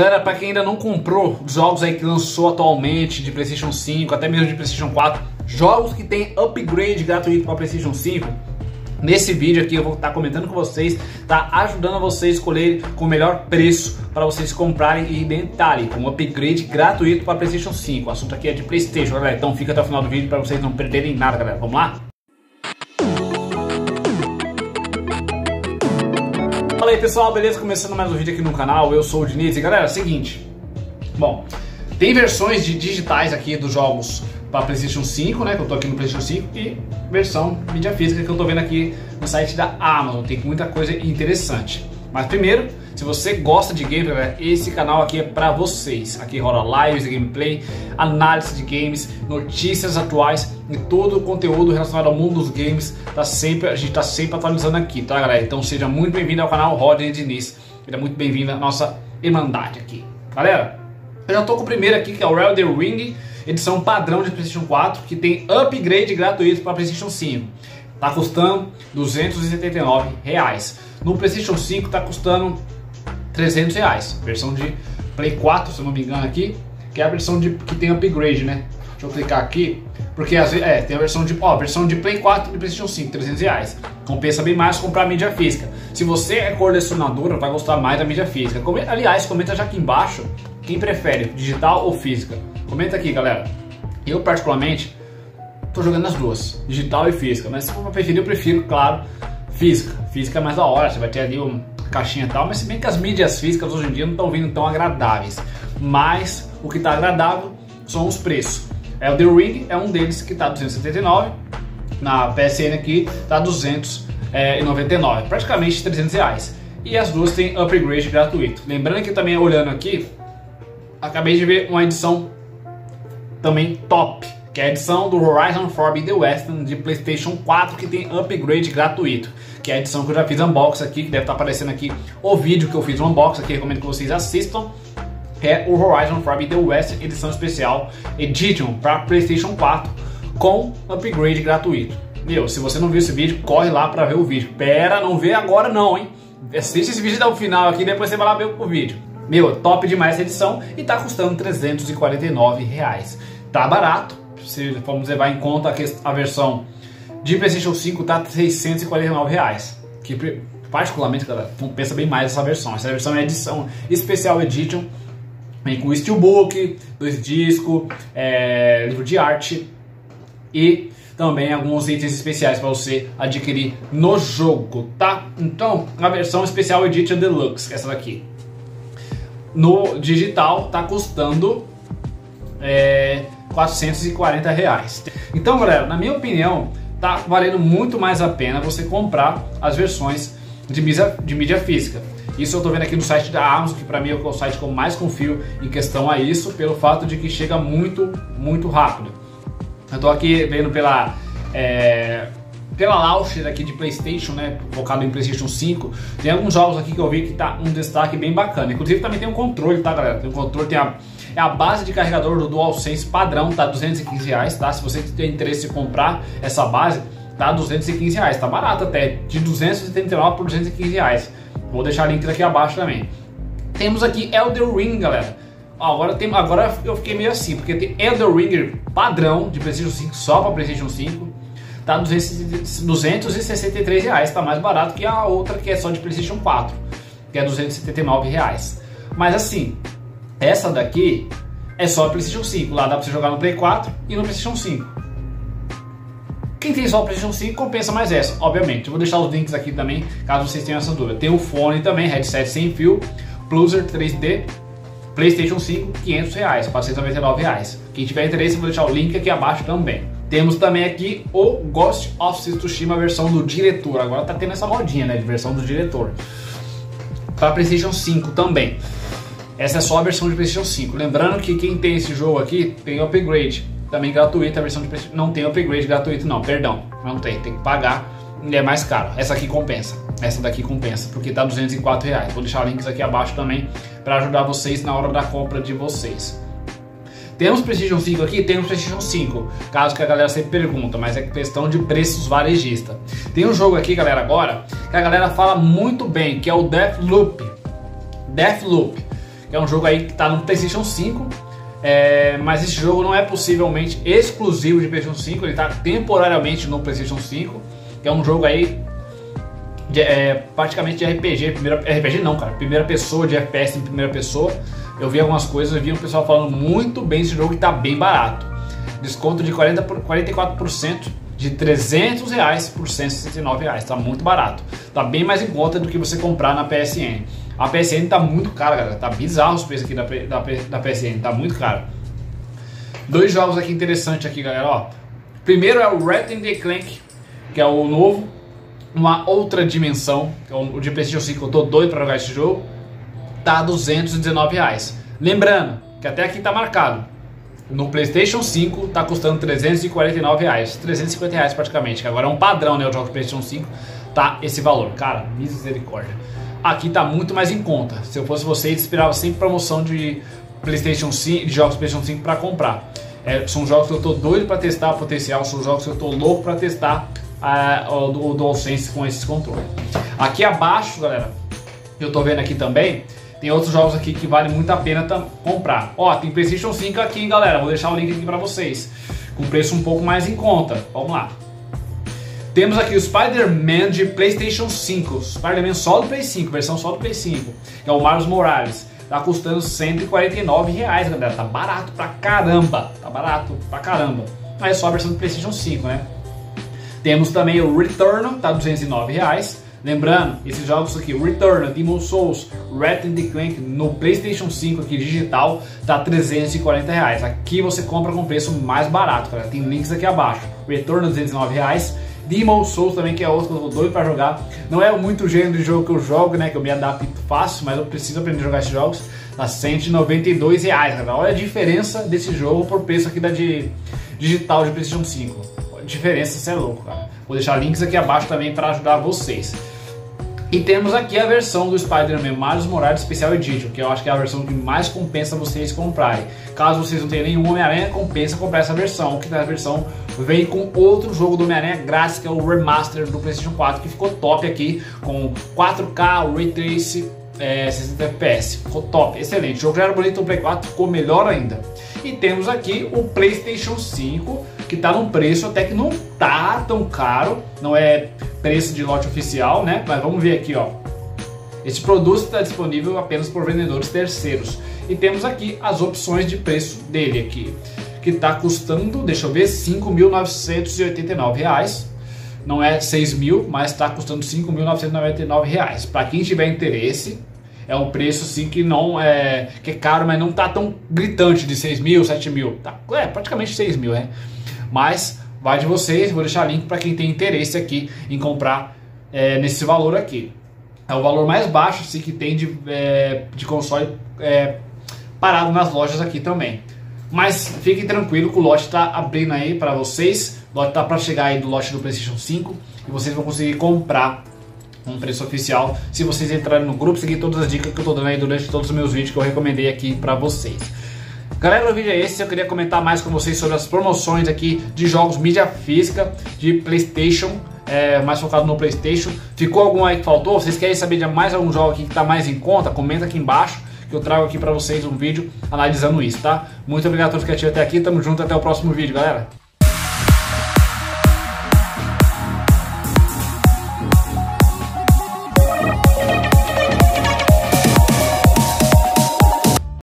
Cara, pra quem ainda não comprou os jogos aí que lançou atualmente de PlayStation 5, até mesmo de PlayStation 4, jogos que tem upgrade gratuito pra PlayStation 5, nesse vídeo aqui eu vou estar comentando com vocês, tá ajudando vocês a escolherem com o melhor preço para vocês comprarem e detalhe, com um upgrade gratuito para PlayStation 5. O assunto aqui é de PlayStation, galera, então fica até o final do vídeo para vocês não perderem nada, galera. Vamos lá? Fala aí, pessoal, beleza? Começando mais um vídeo aqui no canal, eu sou o Diniz e galera, é o seguinte, bom, tem versões de digitais aqui dos jogos para PlayStation 5, né, que eu tô aqui no PlayStation 5, e versão mídia física que eu tô vendo aqui no site da Amazon. Tem muita coisa interessante. Mas primeiro, se você gosta de games, esse canal aqui é pra vocês. Aqui rola lives de gameplay, análise de games, notícias atuais e todo o conteúdo relacionado ao mundo dos games. A gente tá sempre atualizando aqui, tá, galera? Então seja muito bem-vindo ao canal Rodnz Diniz. Seja muito bem-vindo à nossa irmandade aqui. Galera, eu já tô com o primeiro aqui, que é o Elden Ring, edição padrão de PlayStation 4, que tem upgrade gratuito para PlayStation 5. Tá custando R$279. No PlayStation 5 tá custando R$300. Versão de Play 4, se eu não me engano aqui, que é a versão de que tem upgrade, né? Deixa eu clicar aqui, porque às vezes, tem a versão de, versão de Play 4 e PlayStation 5, R$300. Compensa bem mais comprar a mídia física. Se você é colecionador, vai gostar mais da mídia física. Aliás, comenta já aqui embaixo quem prefere, digital ou física. Comenta aqui, galera. Eu, particularmente, tô jogando as duas, digital e física. Mas se for pra preferir, eu prefiro, claro, física. Física é mais da hora, você vai ter ali uma caixinha e tal. Mas se bem que as mídias físicas hoje em dia não estão vindo tão agradáveis. Mas o que tá agradável são os preços. É o Elden Ring, é um deles que tá R$279. Na PSN aqui tá R$299. Praticamente R$300. E as duas têm upgrade gratuito. Lembrando que também, olhando aqui, acabei de ver uma edição também top, que é a edição do Horizon Forbidden West de PlayStation 4, que tem upgrade gratuito, que é a edição que eu já fiz unboxing aqui, que deve estar aparecendo aqui o vídeo que eu fiz unboxing aqui, recomendo que vocês assistam. É o Horizon Forbidden West edição especial Edition para PlayStation 4 com upgrade gratuito. Meu, se você não viu esse vídeo, corre lá para ver o vídeo. Pera, não vê agora não, hein? Assiste esse vídeo até o final aqui, depois você vai lá ver o vídeo. Meu, top demais essa edição e tá custando R$349. Tá barato, se formos levar em conta a versão de PlayStation 5 tá R$649. Que particularmente, galera, compensa bem mais essa versão. Essa versão é edição especial Edition, vem com steelbook, 2 discos, livro de arte e também alguns itens especiais para você adquirir no jogo, tá? Então, a versão especial Edition Deluxe, essa daqui. No digital tá custando R$440. Então, galera, na minha opinião, tá valendo muito mais a pena você comprar as versões de mídia física. Isso eu tô vendo aqui no site da Amazon, que pra mim é o site que eu mais confio em questão a isso, pelo fato de que chega muito rápido. Eu tô aqui vendo pela launcher aqui de PlayStation, né, focado em PlayStation 5, tem alguns jogos aqui que eu vi que tá um destaque bem bacana. Inclusive também tem um controle, tá, galera? Tem um controle, tem a base de carregador do DualSense padrão, tá R$215, tá? Se você tem interesse em comprar essa base, tá R$215, tá barato até, de R$279 por R$215. Vou deixar links aqui abaixo também. Temos aqui Elden Ring, galera. Agora eu fiquei meio assim, porque tem Elden Ring padrão de PlayStation 5, só para PlayStation 5. Tá R$263, tá mais barato que a outra que é só de PlayStation 4, que é R$279. Mas assim, essa daqui é só PlayStation 5, lá dá pra você jogar no Play 4 e no PlayStation 5. Quem tem só o PlayStation 5 compensa mais essa, obviamente. Eu vou deixar os links aqui também, caso vocês tenham essa dúvida. Tem o fone também, headset sem fio, Bluser 3D, PlayStation 5, R$500, R$499. Quem tiver interesse, eu vou deixar o link aqui abaixo também. Temos também aqui o Ghost of Tsushima, a versão do diretor. Agora tá tendo essa modinha, né, de versão do diretor. Para PlayStation 5 também. Essa é só a versão de PlayStation 5. Lembrando que quem tem esse jogo aqui tem upgrade. Também gratuito, a versão de PlayStation... Não tem upgrade gratuito não, perdão. Não tem, tem que pagar. Ele é mais caro. Essa aqui compensa. Essa daqui compensa, porque tá R$204. Vou deixar links aqui abaixo também para ajudar vocês na hora da compra de vocês. Temos PlayStation 5 aqui? Temos PlayStation 5, caso que a galera sempre pergunta, mas é questão de preços varejista. Tem um jogo aqui, galera, agora, que a galera fala muito bem, que é o Deathloop. é um jogo aí que tá no PlayStation 5, mas esse jogo não é possivelmente exclusivo de PlayStation 5, ele tá temporariamente no PlayStation 5, que é um jogo aí praticamente de RPG, primeira pessoa, de FPS em primeira pessoa. Eu vi algumas coisas, eu vi um pessoal falando muito bem desse jogo, que tá bem barato, desconto de 44%, de R$300 por R$169, tá muito barato, tá bem mais em conta do que você comprar na PSN. A PSN tá muito cara, galera, tá bizarro os preços aqui da PSN, tá muito caro. Dois jogos aqui interessantes aqui, galera, ó. Primeiro é o Ratchet & Clank, que é o novo, uma outra dimensão, que é o de PlayStation 5, eu tô doido pra jogar esse jogo, tá R$219. Lembrando que até aqui tá marcado, no PlayStation 5 tá custando R$349, R$350 praticamente, que agora é um padrão, né, o jogo do PlayStation 5, tá esse valor, cara, misericórdia. Aqui tá muito mais em conta, se eu fosse você, eu esperava sempre promoção de PlayStation 5, de jogos PlayStation 5 pra comprar. São jogos que eu tô doido pra testar o potencial, são jogos que eu tô louco pra testar o DualSense com esses controles. Aqui abaixo, galera, eu tô vendo aqui também, tem outros jogos aqui que vale muito a pena comprar. Ó, tem PlayStation 5 aqui, hein, galera, vou deixar o link aqui pra vocês, com preço um pouco mais em conta, vamos lá. Temos aqui o Spider-Man de PlayStation 5, Spider-Man só do Play 5, versão só do Play 5, que é o Miles Morales, tá custando R$149, galera, tá barato pra caramba, mas é só a versão do PlayStation 5, né. Temos também o Returnal, tá R$209, lembrando, esses jogos aqui, Returnal, Demon Souls, Ratchet & Clank no PlayStation 5 aqui digital, tá R$340, aqui você compra com preço mais barato, galera, tem links aqui abaixo, Returnal R$209, Demon Souls também, que é outro que eu tô doido pra jogar. Não é muito o gênero de jogo que eu jogo, né, que eu me adapto fácil, mas eu preciso aprender a jogar esses jogos. Tá R$192, galera. Olha a diferença desse jogo por preço aqui da digital de PlayStation 5. A diferença, você é louco, cara. Vou deixar links aqui abaixo também pra ajudar vocês. E temos aqui a versão do Spider-Man Miles Morales Special Edition, que eu acho que é a versão que mais compensa vocês comprarem. Caso vocês não tenham nenhum Homem-Aranha, compensa comprar essa versão, que na versão vem com outro jogo do Homem-Aranha grátis, que é o Remaster do PlayStation 4, que ficou top aqui, com 4K, Ray Trace, 60 FPS, ficou top, excelente. O jogo já era bonito no Play 4, ficou melhor ainda. E temos aqui o PlayStation 5, que tá num preço até que não tá tão caro, não é preço de lote oficial, né? Mas vamos ver aqui, ó. Este produto está disponível apenas por vendedores terceiros. E temos aqui as opções de preço dele aqui, que tá custando, deixa eu ver, R$5.989. Não é 6.000, mas tá custando R$5.999. Para quem tiver interesse, é um preço sim que não é, que é caro, mas não tá tão gritante de 6.000, 7.000. Tá, praticamente 6.000, né? Mas vai de vocês, vou deixar link para quem tem interesse aqui em comprar nesse valor aqui. É o valor mais baixo sim, que tem de console parado nas lojas aqui também. Mas fiquem tranquilo que o lote está abrindo aí para vocês, o lote está para chegar aí do lote do PlayStation 5 e vocês vão conseguir comprar um preço oficial se vocês entrarem no grupo, seguir todas as dicas que eu estou dando aí durante todos os meus vídeos que eu recomendei aqui para vocês. Galera, o vídeo é esse, eu queria comentar mais com vocês sobre as promoções aqui de jogos mídia física, de PlayStation, mais focado no PlayStation. Ficou algum aí que faltou? Vocês querem saber de mais algum jogo aqui que está mais em conta? Comenta aqui embaixo que eu trago aqui para vocês um vídeo analisando isso, tá? Muito obrigado a todos que assistiram até aqui, tamo junto, até o próximo vídeo, galera!